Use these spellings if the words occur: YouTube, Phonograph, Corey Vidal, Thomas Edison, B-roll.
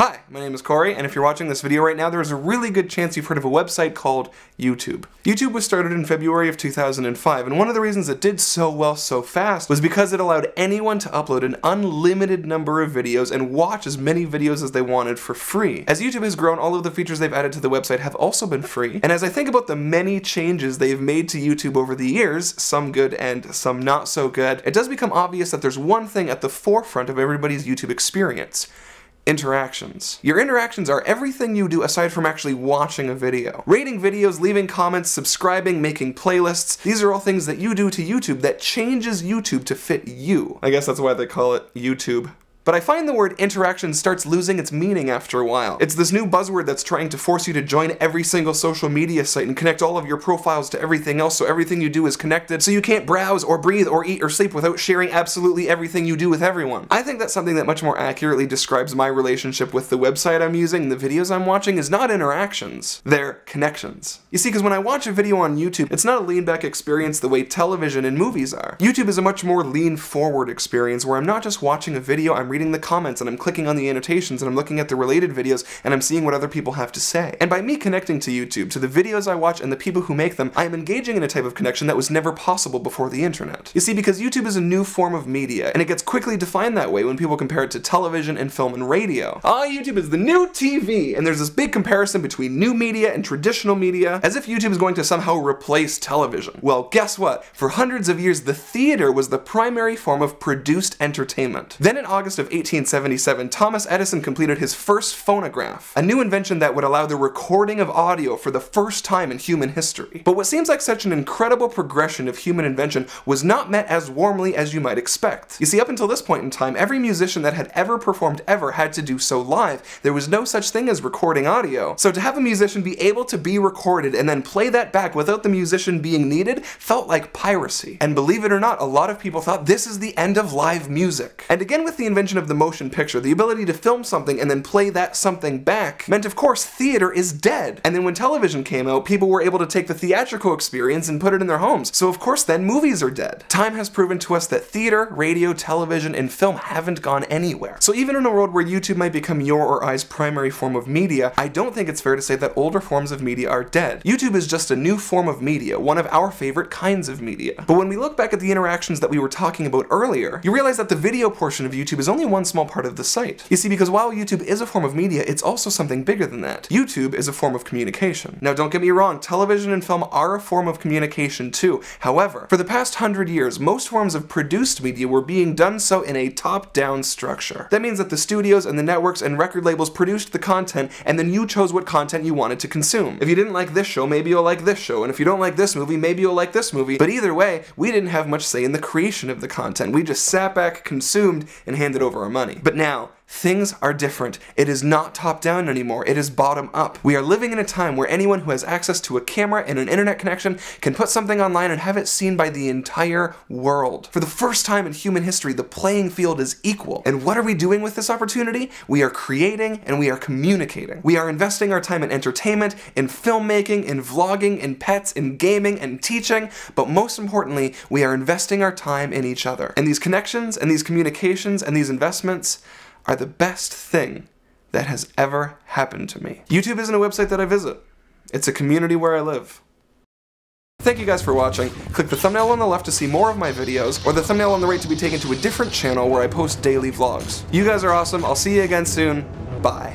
Hi, my name is Corey, and if you're watching this video right now, there is a really good chance you've heard of a website called YouTube. YouTube was started in February of 2005, and one of the reasons it did so well so fast was because it allowed anyone to upload an unlimited number of videos and watch as many videos as they wanted for free. As YouTube has grown, all of the features they've added to the website have also been free, and as I think about the many changes they've made to YouTube over the years, some good and some not so good, it does become obvious that there's one thing at the forefront of everybody's YouTube experience. Interactions. Your interactions are everything you do aside from actually watching a video. Rating videos, leaving comments, subscribing, making playlists, these are all things that you do to YouTube that changes YouTube to fit you. I guess that's why they call it YouTube. But I find the word interaction starts losing its meaning after a while. It's this new buzzword that's trying to force you to join every single social media site and connect all of your profiles to everything else so everything you do is connected, so you can't browse or breathe or eat or sleep without sharing absolutely everything you do with everyone. I think that's something that much more accurately describes my relationship with the website I'm using, the videos I'm watching, is not interactions. They're connections. You see, because when I watch a video on YouTube, it's not a lean-back experience the way television and movies are. YouTube is a much more lean-forward experience where I'm not just watching a video, I'm reading the comments, and I'm clicking on the annotations, and I'm looking at the related videos, and I'm seeing what other people have to say. And by me connecting to YouTube, to the videos I watch and the people who make them, I am engaging in a type of connection that was never possible before the internet. You see, because YouTube is a new form of media, and it gets quickly defined that way when people compare it to television and film and radio. YouTube is the new TV! And there's this big comparison between new media and traditional media, as if YouTube is going to somehow replace television. Well, guess what? For hundreds of years, the theater was the primary form of produced entertainment. Then in August of 1877, Thomas Edison completed his first phonograph, a new invention that would allow the recording of audio for the first time in human history. But what seems like such an incredible progression of human invention was not met as warmly as you might expect. You see, up until this point in time, every musician that had ever performed ever had to do so live. There was no such thing as recording audio. So to have a musician be able to be recorded and then play that back without the musician being needed felt like piracy. And believe it or not, a lot of people thought this is the end of live music. And again, with the invention of the motion picture, the ability to film something and then play that something back meant, of course, theater is dead. And then when television came out, people were able to take the theatrical experience and put it in their homes. So of course, then movies are dead. Time has proven to us that theater, radio, television, and film haven't gone anywhere. So even in a world where YouTube might become your or I's primary form of media, I don't think it's fair to say that older forms of media are dead. YouTube is just a new form of media, one of our favorite kinds of media. But when we look back at the interactions that we were talking about earlier, you realize that the video portion of YouTube is only one small part of the site. You see, because while YouTube is a form of media, it's also something bigger than that. YouTube is a form of communication. Now, don't get me wrong, television and film are a form of communication too. However, for the past 100 years, most forms of produced media were being done so in a top-down structure. That means that the studios and the networks and record labels produced the content, and then you chose what content you wanted to consume. If you didn't like this show, maybe you'll like this show, and if you don't like this movie, maybe you'll like this movie. But either way, we didn't have much say in the creation of the content. We just sat back, consumed, and handed over our money. But now, things are different. It is not top-down anymore, it is bottom-up. We are living in a time where anyone who has access to a camera and an internet connection can put something online and have it seen by the entire world. For the first time in human history, the playing field is equal. And what are we doing with this opportunity? We are creating and we are communicating. We are investing our time in entertainment, in filmmaking, in vlogging, in pets, in gaming, and teaching, but most importantly, we are investing our time in each other. And these connections, and these communications, and these investments are the best thing that has ever happened to me. YouTube isn't a website that I visit. It's a community where I live. Thank you guys for watching. Click the thumbnail on the left to see more of my videos, or the thumbnail on the right to be taken to a different channel where I post daily vlogs. You guys are awesome. I'll see you again soon. Bye.